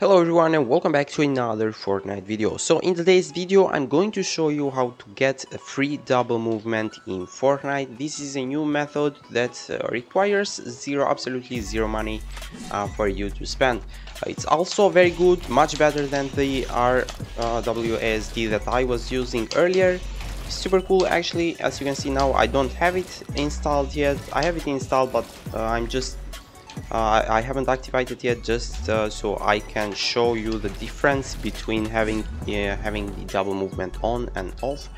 Hello everyone and welcome back to another Fortnite video. So in today's video I'm going to show you how to get a free double movement in Fortnite. This is a new method that requires absolutely zero money for you to spend. It's also very good, much better than the RWASD that I was using earlier. Super cool actually. As you can see now I don't have it installed yet. I have it installed but I haven't activated it yet, just so I can show you the difference between having the double movement on and off.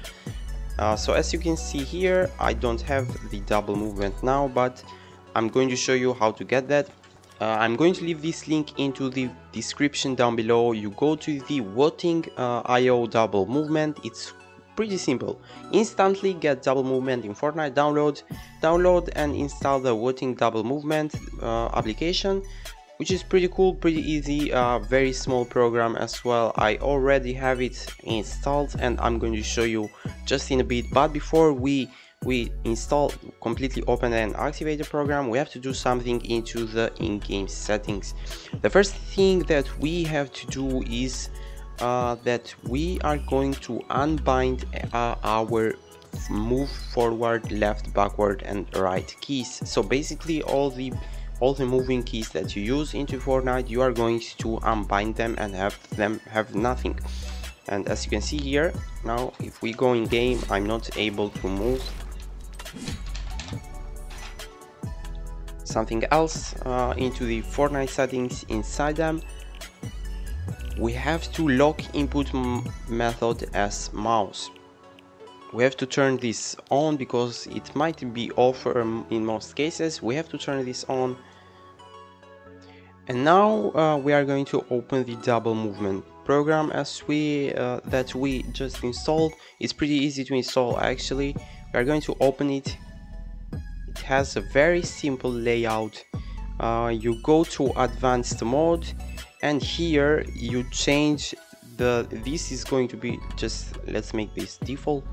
So as you can see here, I don't have the double movement now, but I'm going to show you how to get that. I'm going to leave this link into the description down below. You go to the Wooting IO double movement. It's pretty simple. Instantly get double movement in Fortnite. Download and install the Wooting double movement application, which is pretty cool, pretty easy, very small program as well. I already have it installed and I'm going to show you just in a bit. But before we install, completely open and activate the program, we have to do something into the in-game settings. The first thing that we have to do is that we are going to unbind our move forward, left, backward and right keys. So basically all the moving keys that you use into Fortnite, you are going to unbind them and have them have nothing. And as you can see here now, if we go in game, I'm not able to move something else into the Fortnite settings. Inside them we have to lock input method as mouse. We have to turn this on because it might be off in most cases. We have to turn this on. And now we are going to open the double movement program as that we just installed. It's pretty easy to install actually. We are going to open it. It has a very simple layout. You go to advanced mode. And here you change this is going to be just, let's make this default.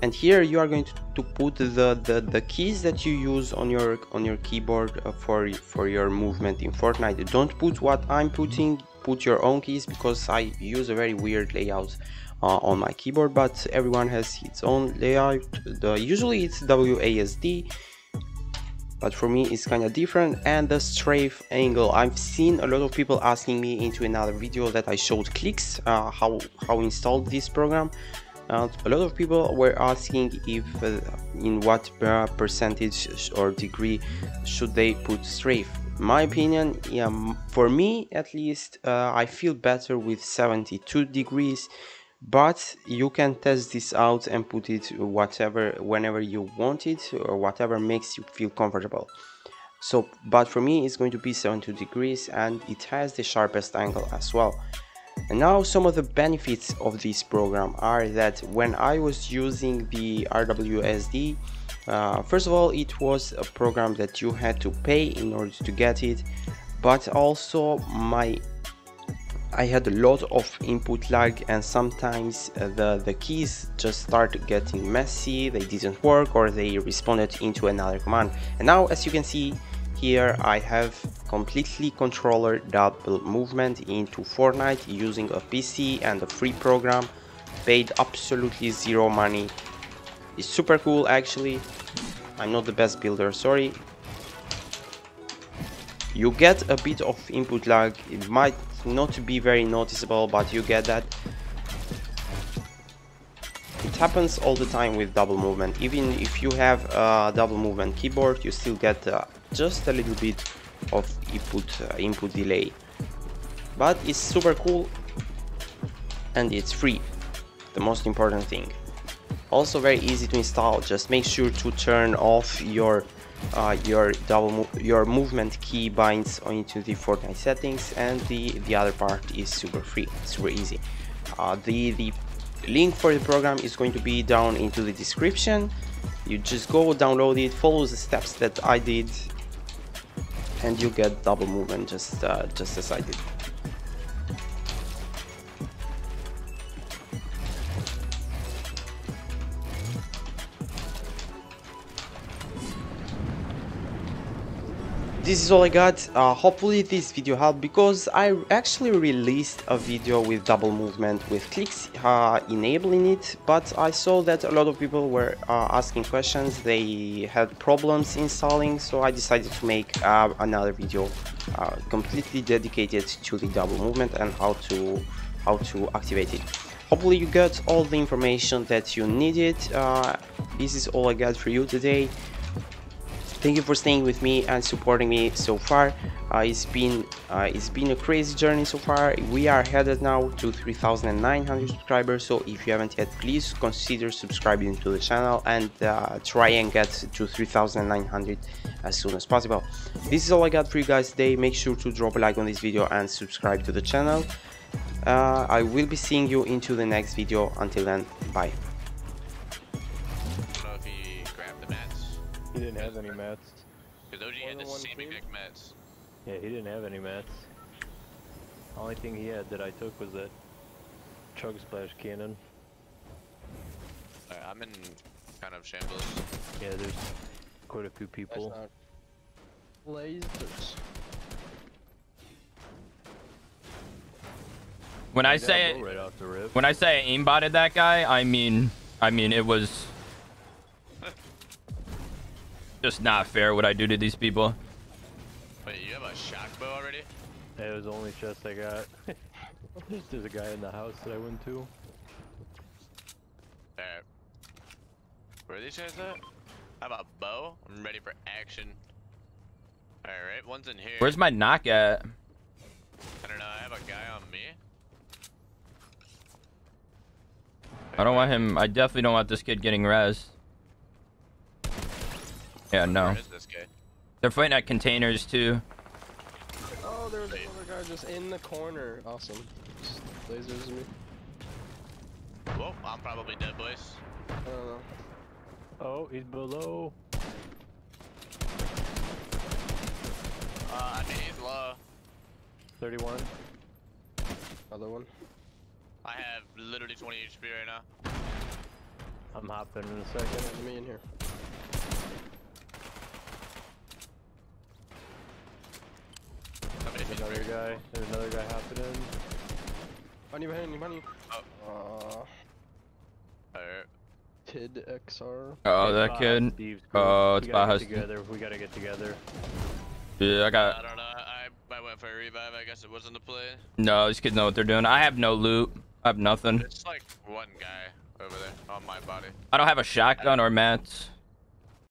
And here you are going to put the keys that you use on your keyboard for your movement in Fortnite. Don't put what I'm putting, put your own keys, because I use a very weird layout on my keyboard, but everyone has its own layout. Usually it's WASD. But for me it's kind of different. And the strafe angle, I've seen a lot of people asking me into another video that I showed clicks, how installed this program. A lot of people were asking if in what percentage or degree should they put strafe. My opinion, for me at least, I feel better with 72 degrees, but you can test this out and put it whenever you want it, or whatever makes you feel comfortable. So but for me it's going to be 72 degrees, and it has the sharpest angle as well. And now some of the benefits of this program are that when I was using the RWASD, first of all, it was a program that you had to pay in order to get it, but also I had a lot of input lag, and sometimes the keys just started getting messy, they didn't work, or they responded into another command. And now as you can see here, I have completely controller double movement into Fortnite using a PC and a free program, paid absolutely zero money. It's super cool actually. I'm not the best builder, sorry. You get a bit of input lag, it might not be very noticeable, but you get that. It happens all the time with double movement. Even if you have a double movement keyboard, you still get just a little bit of input delay, but it's super cool and it's free, the most important thing. Also very easy to install. Just make sure to turn off your movement key binds onto the Fortnite settings, and the other part is super free, super easy. The link for the program is going to be down into the description. You just go download it, follow the steps that I did, and you get double movement just as I did. this is all I got. Hopefully this video helped, because I actually released a video with double movement with clicks enabling it, but I saw that a lot of people were asking questions, they had problems installing, so I decided to make another video completely dedicated to the double movement and how to activate it. Hopefully you got all the information that you needed. This is all I got for you today. Thank you for staying with me and supporting me so far. It's been a crazy journey so far. We are headed now to 3,900 subscribers, so if you haven't yet, please consider subscribing to the channel and try and get to 3,900 as soon as possible. This is all I got for you guys today. Make sure to drop a like on this video and subscribe to the channel. I will be seeing you into the next video. Until then, bye. He didn't have any mats. Because OG had the same exact mats. Yeah, he didn't have any mats. The only thing he had that I took was that chug splash cannon. Alright, I'm in kind of shambles. Yeah, there's quite a few people. Lasers. When I say I aimbotted that guy, I mean it was just not fair what I do to these people. Wait, you have a shock bow already? It was the only chest I got. There's a guy in the house that I went to. Alright. Where are these guys at? I have a bow. I'm ready for action. Alright, one's in here. Where's my knock at? I don't know. I have a guy on me. I don't want him. I definitely don't want this kid getting rezzed. Yeah, no. This guy? They're fighting at containers too. Oh, there was another guy just in the corner. Awesome. Just lasers me. Well, I'm probably dead, boys. I don't know. Oh, he's below. I mean, he's low. 31. Other one. I have literally 20 HP right now. I'm hopping in a second. There's me in here. Another guy. There's another guy hopping in. Money. Oh. Alright. Kid XR. Oh, that kid. Oh, it's by us. We gotta get together. Yeah, I don't know. I went for a revive. I guess it wasn't the play. No, these kids know what they're doing. I have no loot. I have nothing. It's like one guy over there on my body. I don't have a shotgun or mats.